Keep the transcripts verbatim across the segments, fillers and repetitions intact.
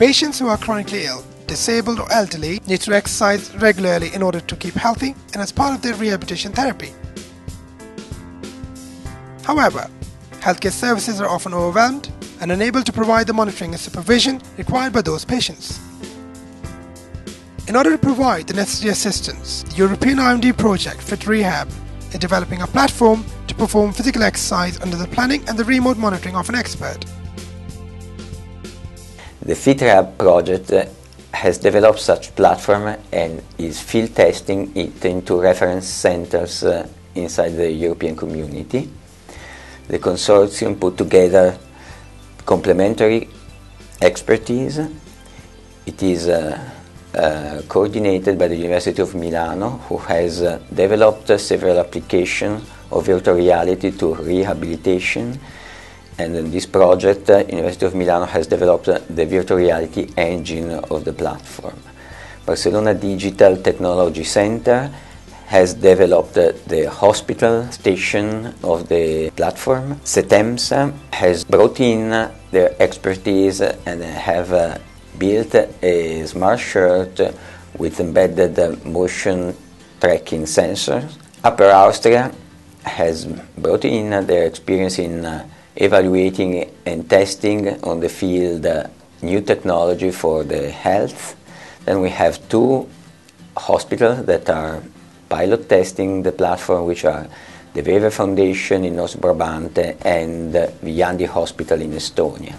Patients who are chronically ill, disabled or elderly need to exercise regularly in order to keep healthy and as part of their rehabilitation therapy. However, healthcare services are often overwhelmed and unable to provide the monitoring and supervision required by those patients. In order to provide the necessary assistance, the European R and D project Fit Rehab is developing a platform to perform physical exercise under the planning and the remote monitoring of an expert. The Fit Rehab project has developed such platform and is field testing it into reference centers uh, inside the European community. The consortium put together complementary expertise. It is uh, uh, coordinated by the University of Milano, who has uh, developed uh, several applications of virtual reality to rehabilitation. And in this project, uh, University of Milano has developed uh, the virtual reality engine of the platform. Barcelona Digital Technology Center has developed uh, the hospital station of the platform. SETEMSA has brought in uh, their expertise and have uh, built a smart shirt with embedded uh, motion tracking sensors. Upper Austria has brought in uh, their experience in uh, evaluating and testing on the field uh, new technology for the health. Then we have two hospitals that are pilot testing the platform, which are the Veve Foundation in Os Brabant and the Yandi Hospital in Estonia.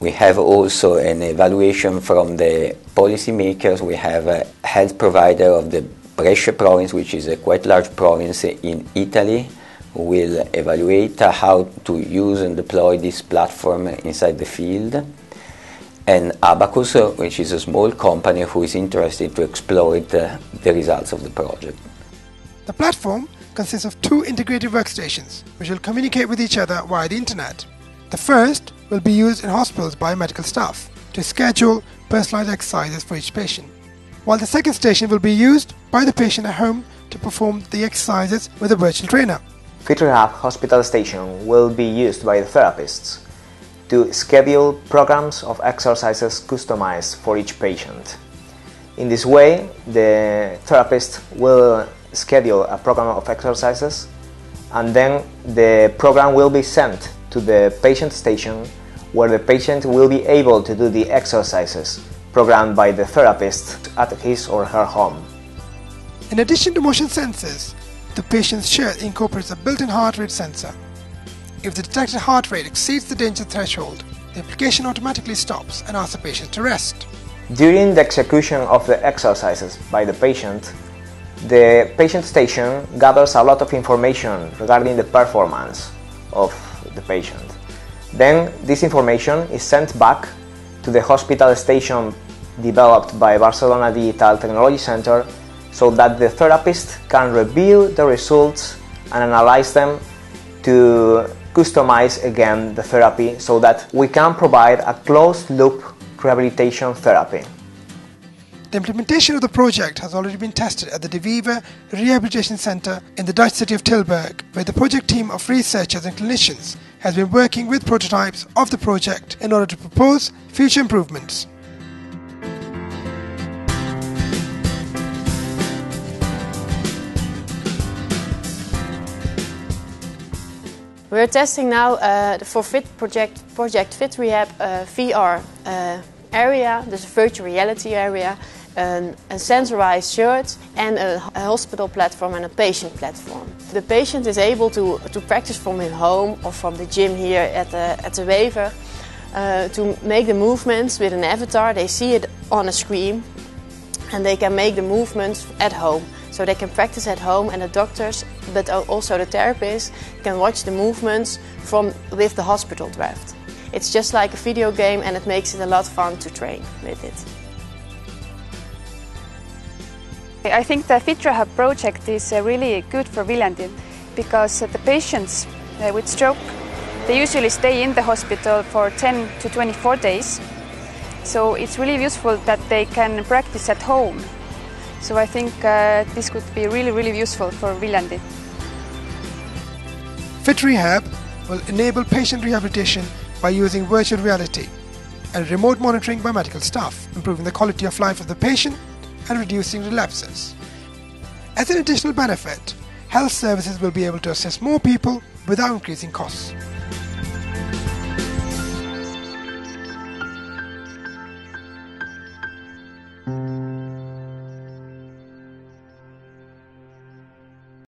We have also an evaluation from the policymakers. We have a health provider of the Brescia province, which is a quite large province in Italy, will evaluate uh, how to use and deploy this platform inside the field, and Abacus, uh, which is a small company who is interested to exploit uh, the results of the project. The platform consists of two integrated workstations which will communicate with each other via the internet. The first will be used in hospitals by medical staff to schedule personalized exercises for each patient, while the second station will be used by the patient at home to perform the exercises with a virtual trainer. Fit Rehab hospital station will be used by the therapists to schedule programs of exercises customized for each patient. In this way, the therapist will schedule a program of exercises, and then the program will be sent to the patient station, where the patient will be able to do the exercises programmed by the therapist at his or her home. In addition to motion sensors, the patient's shirt incorporates a built-in heart rate sensor. If the detected heart rate exceeds the danger threshold, the application automatically stops and asks the patient to rest. During the execution of the exercises by the patient, the patient station gathers a lot of information regarding the performance of the patient. Then this information is sent back to the hospital station developed by Barcelona Digital Technology Centre, so that the therapist can review the results and analyze them to customize again the therapy, so that we can provide a closed-loop rehabilitation therapy. The implementation of the project has already been tested at the De Viver Rehabilitation Centre in the Dutch city of Tilburg, where the project team of researchers and clinicians has been working with prototypes of the project in order to propose future improvements. We're testing now uh, the ForFit project, project Fit Rehab uh, V R uh, area. There's a virtual reality area, an, a sensorized shirt, and a, a hospital platform and a patient platform. The patient is able to, to practice from his home or from the gym here at the, at the Weaver, uh, to make the movements with an avatar. They see it on a screen and they can make the movements at home. So they can practice at home, and the doctors, but also the therapists, can watch the movements from with the hospital draft. It's just like a video game, and it makes it a lot fun to train with it. I think the Fit Rehab project is really good for Viljandi, because the patients with stroke, they usually stay in the hospital for ten to twenty-four days. So it's really useful that they can practice at home. So I think uh, this could be really, really useful for Viljandi. Fit Rehab will enable patient rehabilitation by using virtual reality. and remote monitoring by medical staff, improving the quality of life of the patient and reducing relapses. As an additional benefit, health services will be able to assist more people without increasing costs.